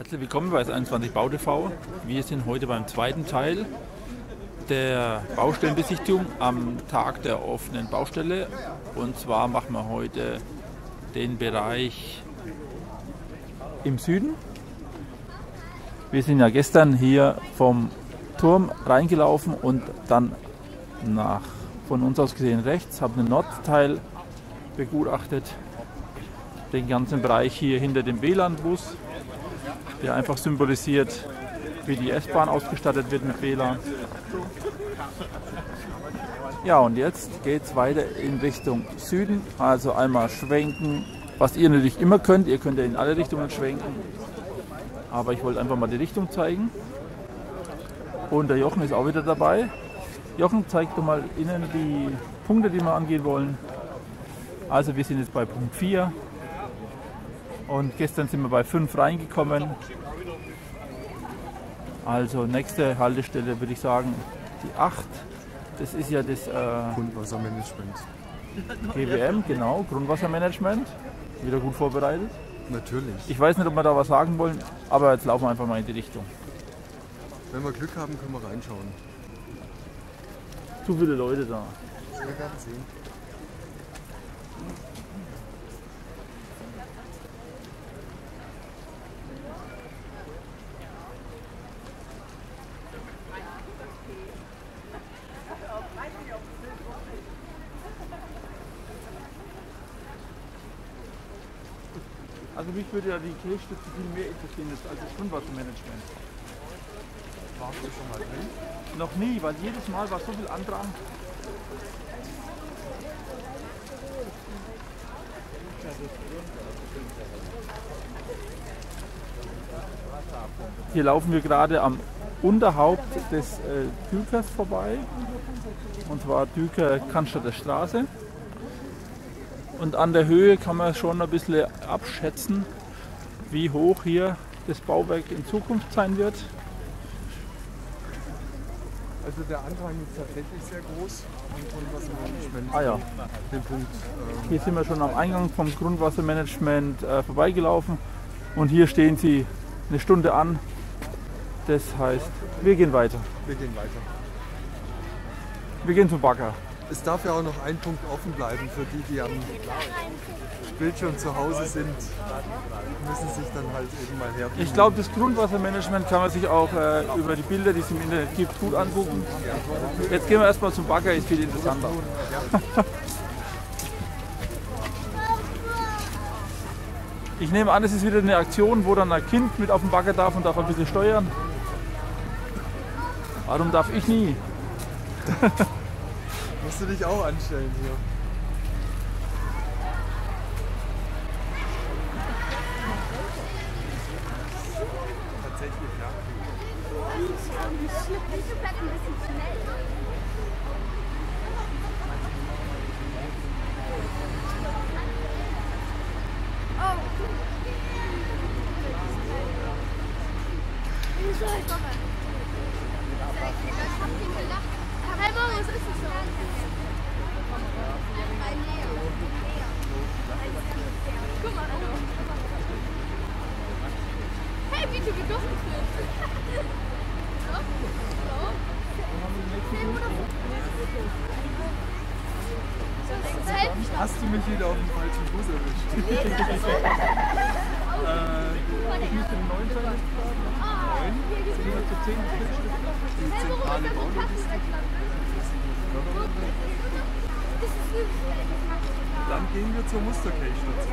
Herzlich willkommen bei 21 Bau TV. Wir sind heute beim zweiten Teil der Baustellenbesichtigung am Tag der offenen Baustelle. Und zwar machen wir heute den Bereich im Süden. Wir sind ja gestern hier vom Turm reingelaufen und dann von uns aus gesehen rechts, haben den Nordteil begutachtet, den ganzen Bereich hier hinter dem WLAN-Bus, der einfach symbolisiert, wie die S-Bahn ausgestattet wird mit WLAN. Ja, und jetzt geht es weiter in Richtung Süden, also einmal schwenken, was ihr natürlich immer könnt, ihr könnt ja in alle Richtungen schwenken, aber ich wollte einfach mal die Richtung zeigen. Und der Jochen ist auch wieder dabei. Jochen, zeigt doch mal Ihnen die Punkte, die wir angehen wollen. Also wir sind jetzt bei Punkt 4 und gestern sind wir bei 5 reingekommen. Also nächste Haltestelle würde ich sagen die 8. Das ist ja das Grundwassermanagement. GWM, genau, Grundwassermanagement. Wieder gut vorbereitet? Natürlich. Ich weiß nicht, ob wir da was sagen wollen, aber jetzt laufen wir einfach mal in die Richtung. Wenn wir Glück haben, können wir reinschauen. Zu viele Leute da. Wir werden sehen. Also mich würde ja die Kirchstütze viel mehr interessieren als das Grundwassermanagement. Warst du schon mal drin? Noch nie, weil jedes Mal war so viel Andrang. Hier laufen wir gerade am Unterhaupt des Dükers vorbei, und zwar Düker-Kannstatter-Straße. Und an der Höhe kann man schon ein bisschen abschätzen, wie hoch hier das Bauwerk in Zukunft sein wird. Also der Andrang ist tatsächlich sehr groß am Grundwassermanagement. Ah ja, den Punkt. Hier sind wir schon am Eingang vom Grundwassermanagement vorbeigelaufen und hier stehen sie eine Stunde an. Das heißt, wir gehen weiter. Wir gehen weiter. Wir gehen zum Bagger. Es darf ja auch noch ein Punkt offen bleiben für die, die am Bildschirm zu Hause sind, müssen sich dann halt eben mal herbieten. Ich glaube, das Grundwassermanagement kann man sich auch über die Bilder, die es im Internet gibt, gut angucken. Jetzt gehen wir erstmal zum Bagger, ist viel interessanter. Ich nehme an, es ist wieder eine Aktion, wo dann ein Kind mit auf den Bagger darf und darf ein bisschen steuern. Warum darf ich nie? Musst du dich auch anstellen hier. Hast du mich wieder auf den falschen Fuß erwischt? Ich müsste den 9 vielleicht fragen. 9? Sind wir zu 10 Stück? Die zentrale Baulogistik. Dann gehen wir zur Musterkelchstütze.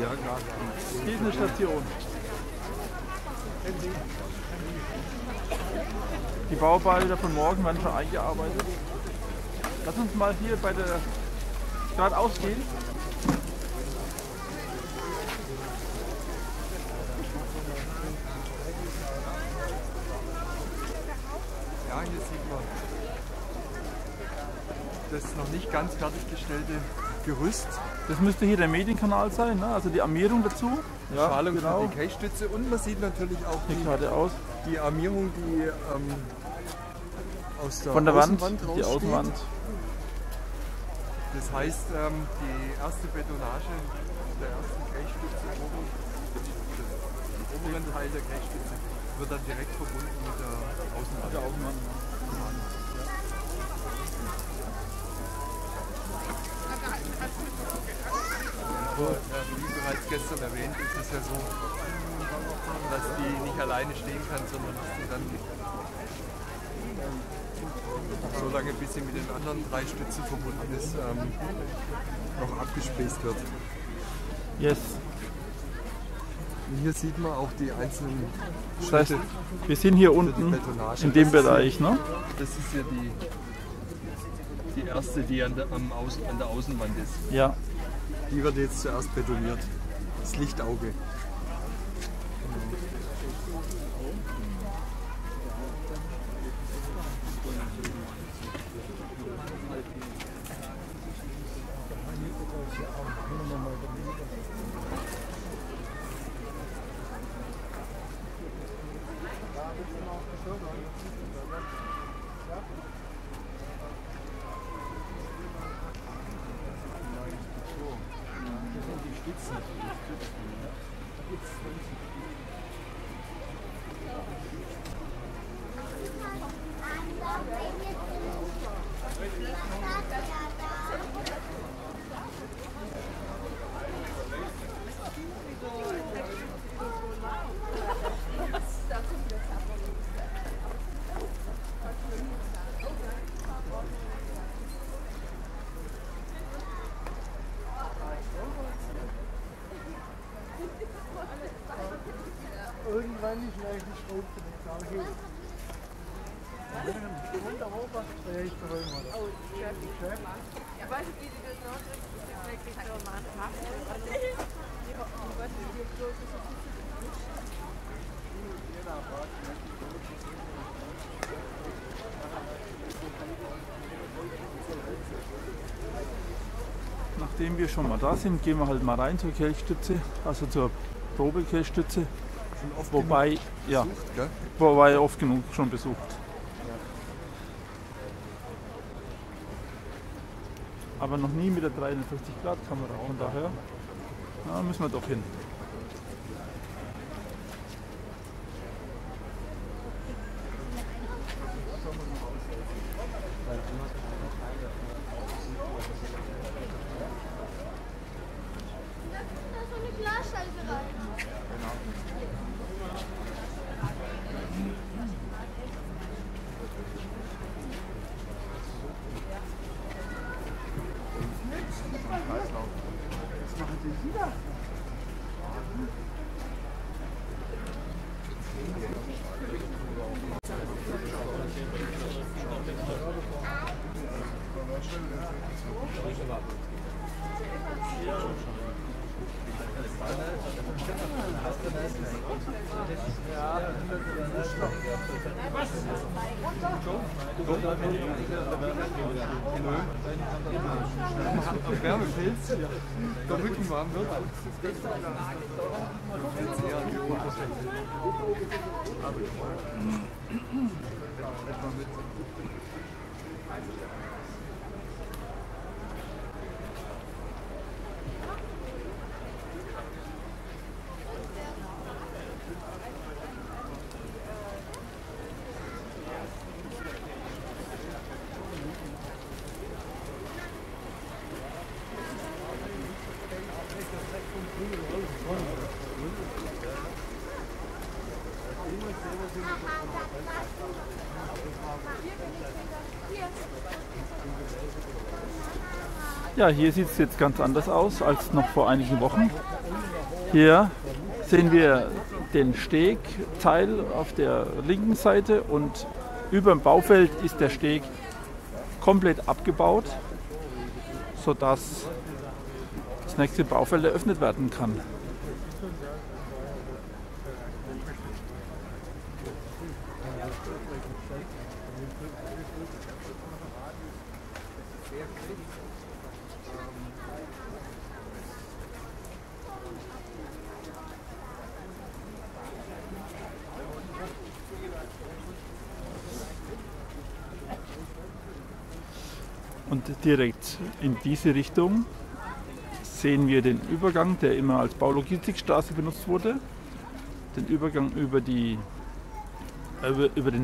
Ja, gerade. Hier ist eine Station. Die Bauarbeiter von morgen werden schon eingearbeitet. Lass uns mal hier bei der geradeaus gehen. Ja, hier sieht man. das noch nicht ganz fertiggestellte Gerüst. Das müsste hier der Medienkanal sein, ne? Also die Armierung dazu. Ja, Schalung, genau. Die Kelchstütze, und man sieht natürlich auch die Armierung, die aus der, Außenwand rausgeht. Die Außenwand. Das heißt, die erste Betonage der ersten Kreisstütze, der oberen Teil der Kreisstütze, wird dann direkt verbunden mit der Außenwand. Der Außenwand. Aber wie bereits gestern erwähnt, ist es ja so, dass die nicht alleine stehen kann, sondern dass die dann so lange, bis sie mit den anderen drei Stützen verbunden ist, noch abgespeist wird. Yes. Und hier sieht man auch die einzelnen Schritte. Das heißt, wir sind hier unten in dem Bereich, ne? Das ist ja die erste, die an der Außenwand ist. Ja. Die wird jetzt zuerst betoniert. Das Lichtauge. Irgendwann ist gleich die Schrauze, die Sache geht. Und der Robert, der ist der Römer. Oh, Chef. Ja, weißt du, wie die das noch sind? Das ist wirklich so ein Mann. Nachdem wir schon mal da sind, gehen wir halt mal rein zur Kelchstütze, also zur Probe-Kelchstütze. Wobei, ja, besucht, gell? Wobei oft genug schon besucht. Ja. Aber noch nie mit der 360-Grad-Kamera, von daher na, müssen wir doch hin. Der Rücken warm wird. Ja, hier sieht es jetzt ganz anders aus als noch vor einigen Wochen. Hier sehen wir den Stegteil auf der linken Seite und über dem Baufeld ist der Steg komplett abgebaut, sodass das nächste Baufeld eröffnet werden kann. Und direkt in diese Richtung sehen wir den Übergang, der immer als Baulogistikstraße benutzt wurde. Den Übergang über den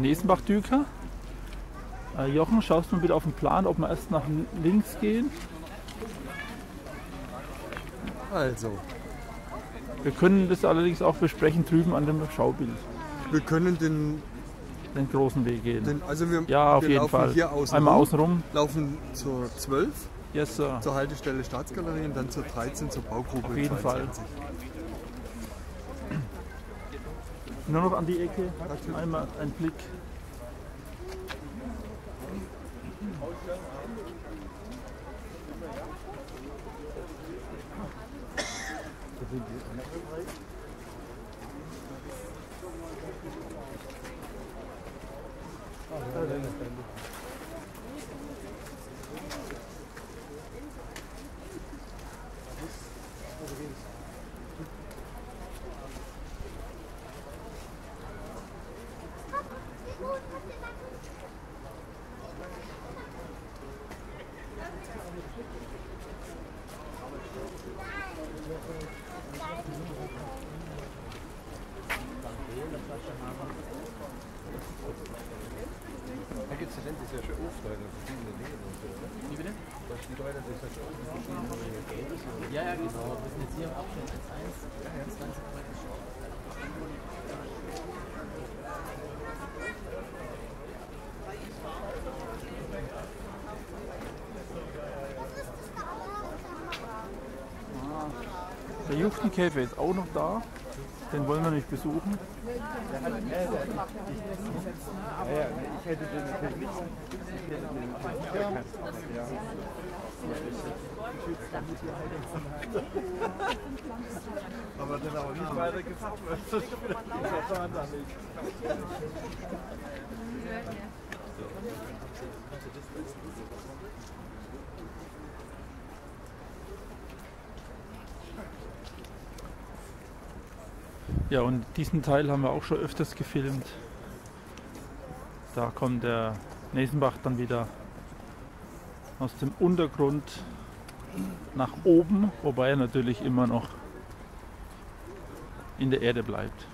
Nesenbach-Düker. Jochen, schaust du bitte auf den Plan, ob wir erst nach links gehen? Also. Wir können das allerdings auch besprechen drüben an dem Schaubild. Wir können den großen Weg gehen. Also wir laufen jeden Fall hier außen einmal außenrum. Laufen zur 12, yes, sir, zur Haltestelle Staatsgalerie und dann zur 13 zur Baugruppe. Auf jeden 22. Fall. Nur noch an die Ecke, einmal ein Blick. Der Juchtenkäfer ist auch noch da, den wollen wir nicht besuchen. Ich hätte den natürlich nicht. Aber den aber nicht weiter gesagt wird. Das war da nicht. Ja, und diesen Teil haben wir auch schon öfters gefilmt. Da kommt der Nesenbach dann wieder aus dem Untergrund nach oben, wobei er natürlich immer noch in der Erde bleibt.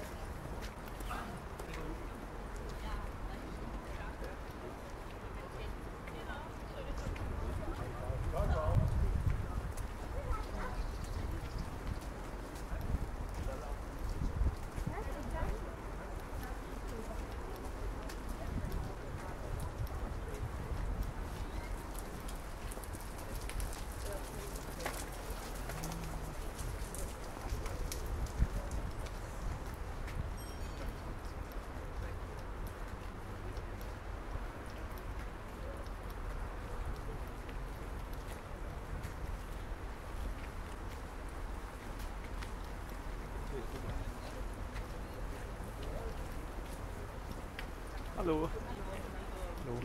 Hallo. Hallo.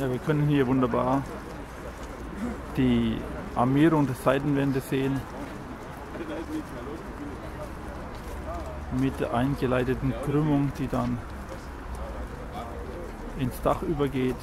Ja, wir können hier wunderbar die Armierung der Seitenwände sehen mit der eingeleiteten Krümmung, die dann ins Dach übergeht.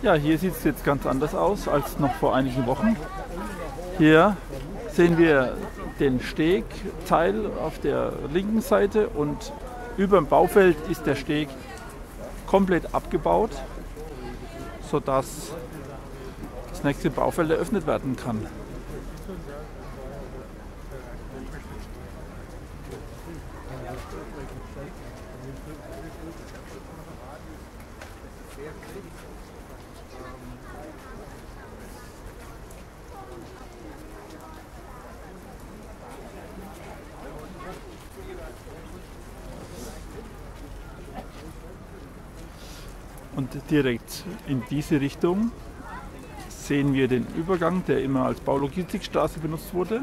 Ja, hier sieht es jetzt ganz anders aus als noch vor einigen Wochen. Hier sehen wir den Stegteil auf der linken Seite und über dem Baufeld ist der Steg komplett abgebaut, sodass das nächste Baufeld eröffnet werden kann. Direkt in diese Richtung sehen wir den Übergang, der immer als Baulogistikstraße benutzt wurde.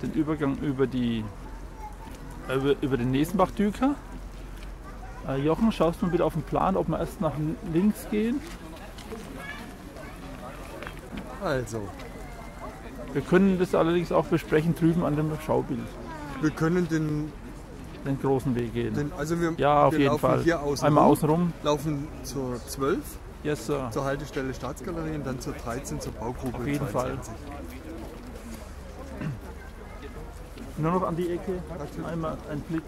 Den Übergang über den Nesenbach-Düker. Jochen, schaust du mal bitte auf den Plan, ob wir erst nach links gehen? Also. Wir können das allerdings auch besprechen drüben an dem Schaubild. Wir können den großen Weg gehen. Also wir laufen jeden Fall hier außen einmal außenrum. Laufen zur 12, yes, sir, zur Haltestelle Staatsgalerie und dann zur 13 zur Baugruppe. Auf jeden 22. Fall. Nur noch an die Ecke, einmal ein Blick.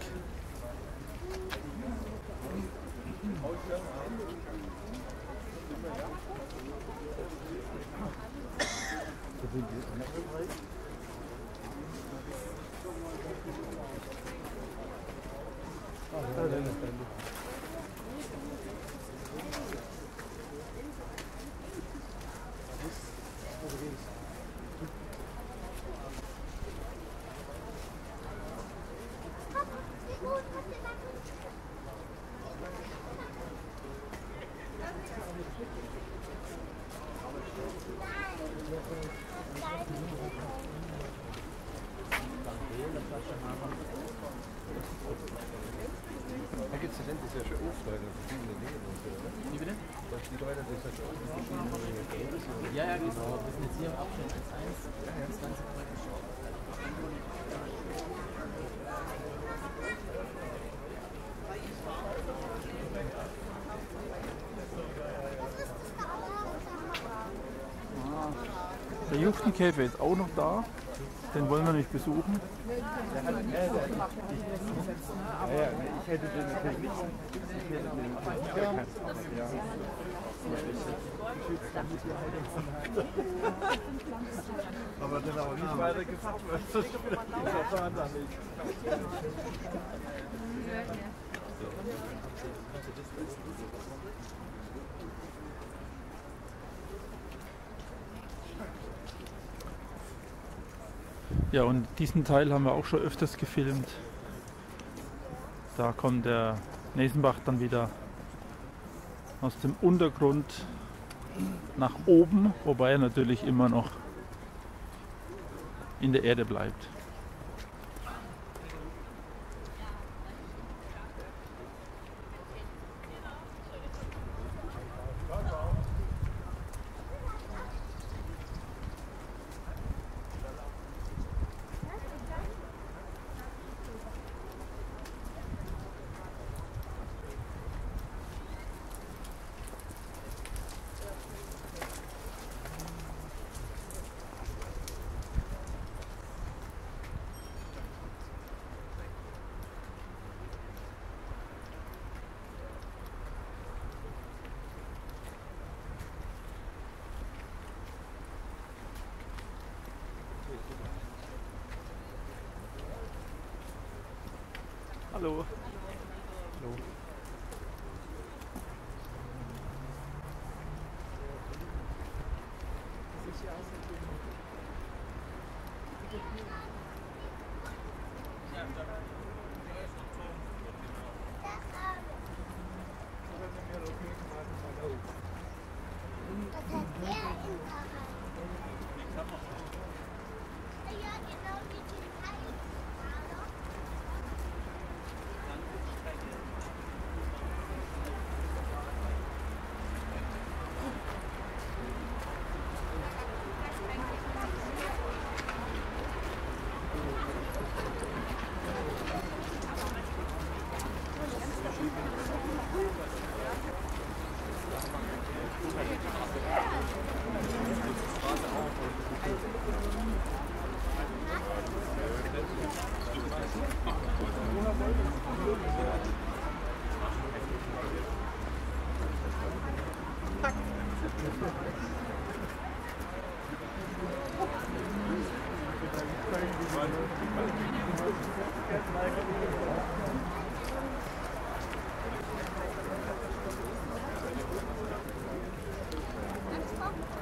Exzellent ist ja schon oft, Leute, verschiedene Dinge. Wie bitte? Dass die Leute das ja schon oft verschiedene. Ja, ja, genau. Wir sind jetzt hier im Abschnitt 1, das ganze Projekt geschaut. Der Juchtenkäfer ist auch noch da. Den wollen wir nicht besuchen. Ich hätte den natürlich nicht. Ich hätte den nicht. Aber dann auch nicht weiter gesagt, weil das war da nicht. Ja, und diesen Teil haben wir auch schon öfters gefilmt. Da kommt der Nesenbach dann wieder aus dem Untergrund nach oben, wobei er natürlich immer noch in der Erde bleibt. Hallo. Hallo.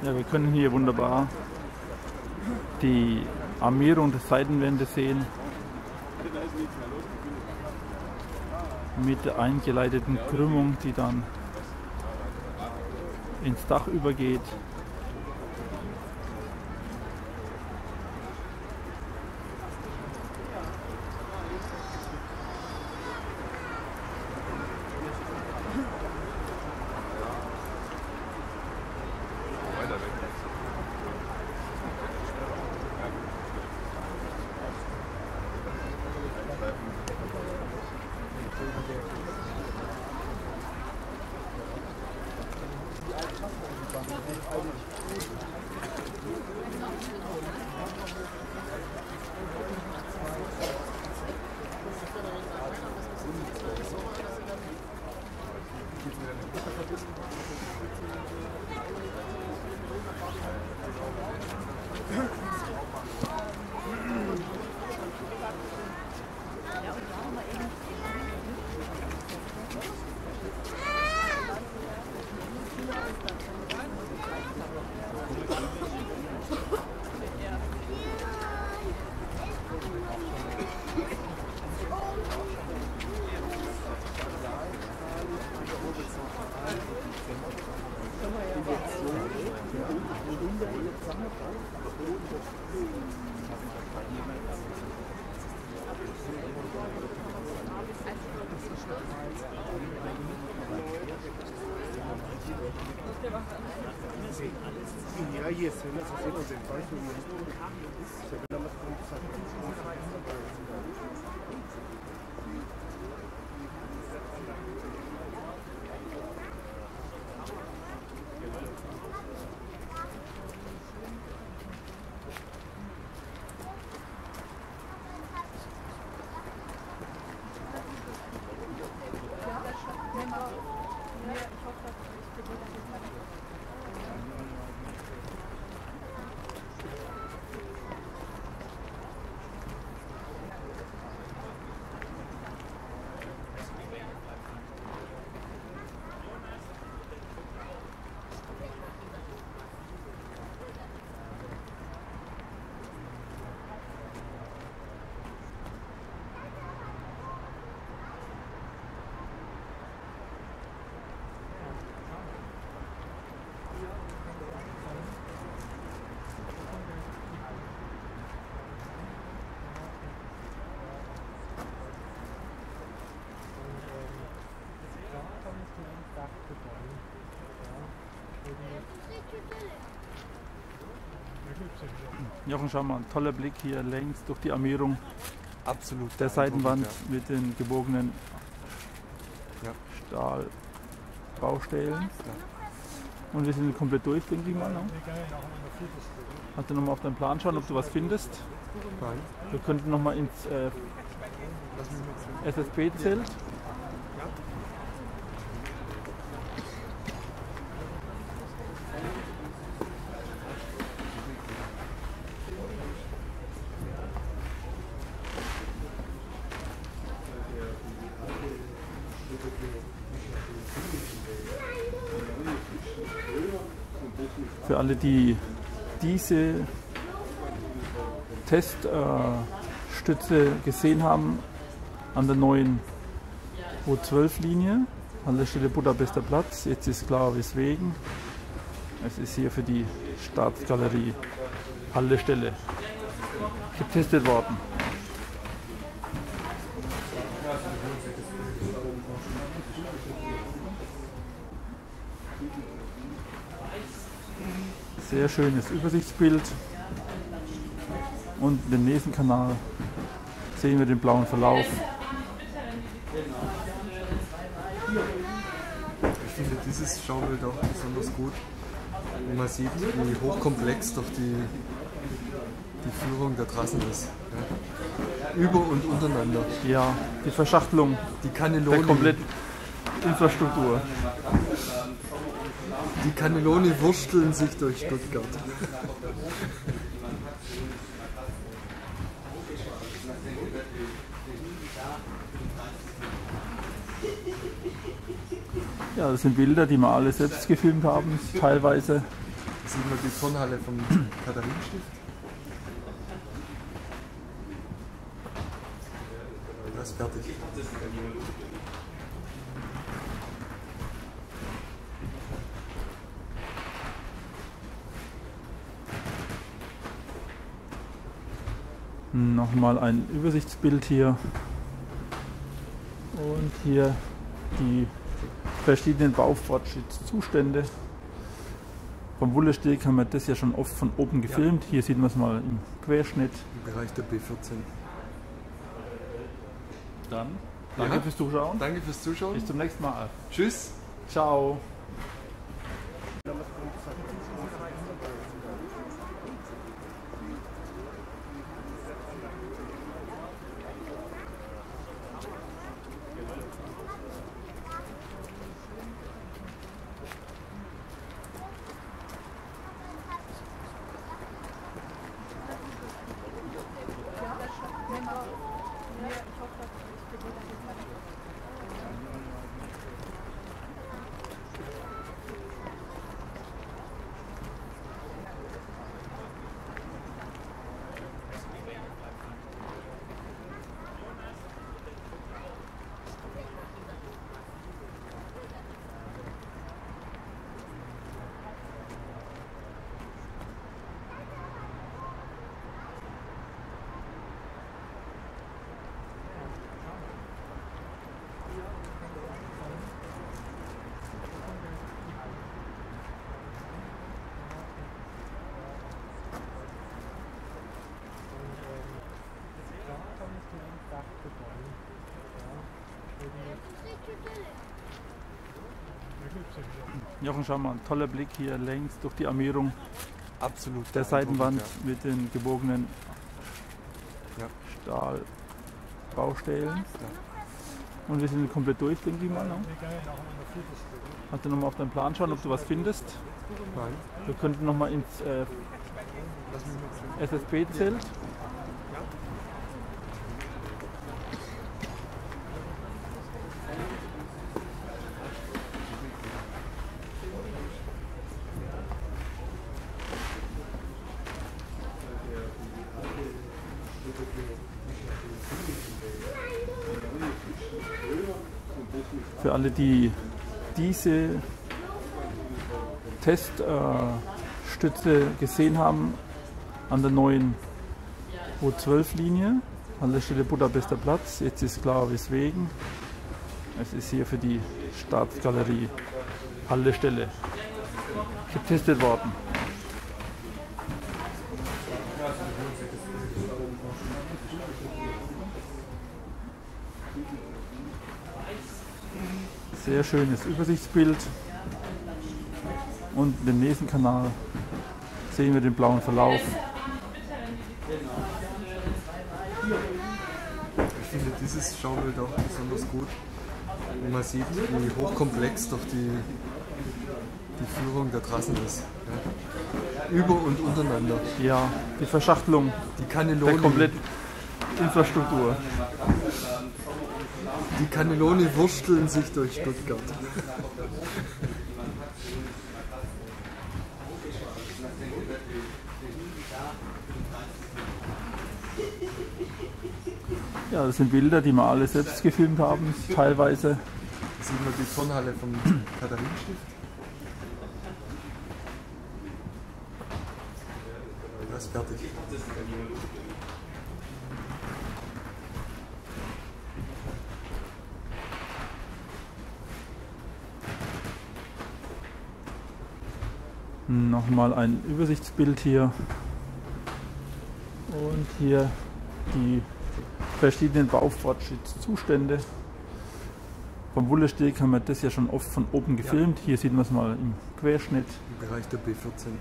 Ja, wir können hier wunderbar die Armierung der Seitenwände sehen mit der eingeleiteten Krümmung, die dann ins Dach übergeht. Ja, hier ist hin, das ist immer so. Jochen, schau mal, ein toller Blick hier längs durch die Armierung. Absolut. Der Seitenwand, ja, mit den gebogenen, ja, Stahlbaustählen. Ja. Und wir sind komplett durch, denke ich mal. Ne? Hast du nochmal auf deinen Plan schauen, ob du was findest? Nein. Wir könnten nochmal ins SSB-Zelt. Für alle, die diese Teststütze gesehen haben an der neuen U12-Linie, an der Stelle Budapester Platz, jetzt ist klar weswegen. Es ist hier für die Staatsgalerie an der Stelle getestet worden. Sehr schönes Übersichtsbild, und den nächsten Kanal sehen wir den blauen Verlauf. Ich finde dieses Schaubild auch besonders gut. Man sieht, wie hochkomplex doch die Führung der Trassen ist. Ja. Über und untereinander. Ja, die Verschachtelung, die Kanäle, die komplette Infrastruktur. Die Cannelloni wursteln sich durch Stuttgart. Ja, das sind Bilder, die wir alle selbst gefilmt haben, teilweise. Das sieht man die Turnhalle vom Katharinenstift. Das ist fertig. Nochmal ein Übersichtsbild hier, und hier die verschiedenen Baufortschrittszustände. Vom Wullesteg haben wir das ja schon oft von oben gefilmt. Ja. Hier sieht man es mal im Querschnitt. Im Bereich der B14. Dann danke fürs Zuschauen. Danke fürs Zuschauen. Bis zum nächsten Mal. Tschüss. Ciao. Jochen, schau mal, toller Blick hier längs durch die Armierung. Absolut. Der Seitenwand mit den gebogenen Stahlbaustählen. Und wir sind komplett durch, denke ich mal. Ne? Kannst du nochmal auf deinen Plan schauen, ob du was findest? Nein. Wir könnten nochmal ins SSB-Zelt. Für alle, die diese Teststütze gesehen haben an der neuen U12-Linie, an der Stelle Budapester Platz, jetzt ist klar weswegen, es ist hier für die Staatsgalerie Haltestelle getestet worden. Sehr schönes Übersichtsbild, und im nächsten Kanal sehen wir den blauen Verlauf. Ich finde dieses Schaubild auch besonders gut. Man sieht, wie hochkomplex doch die Führung der Trassen ist. Ja. Über und untereinander. Ja, die Verschachtelung, die Cannelloni, der kompletten Infrastruktur. Die Cannelloni wursteln sich durch Stuttgart. Ja, das sind Bilder, die wir alle selbst gefilmt haben, teilweise. Da sieht man die Turnhalle vom Katharinenstift. Das ist fertig. Nochmal ein Übersichtsbild hier, und hier die verschiedenen Baufortschrittszustände. Vom Wullesteg haben wir das ja schon oft von oben gefilmt. Ja. Hier sieht man es mal im Querschnitt. Im Bereich der B14.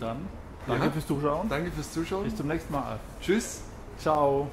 Dann danke fürs Zuschauen. Danke fürs Zuschauen. Bis zum nächsten Mal. Tschüss. Ciao.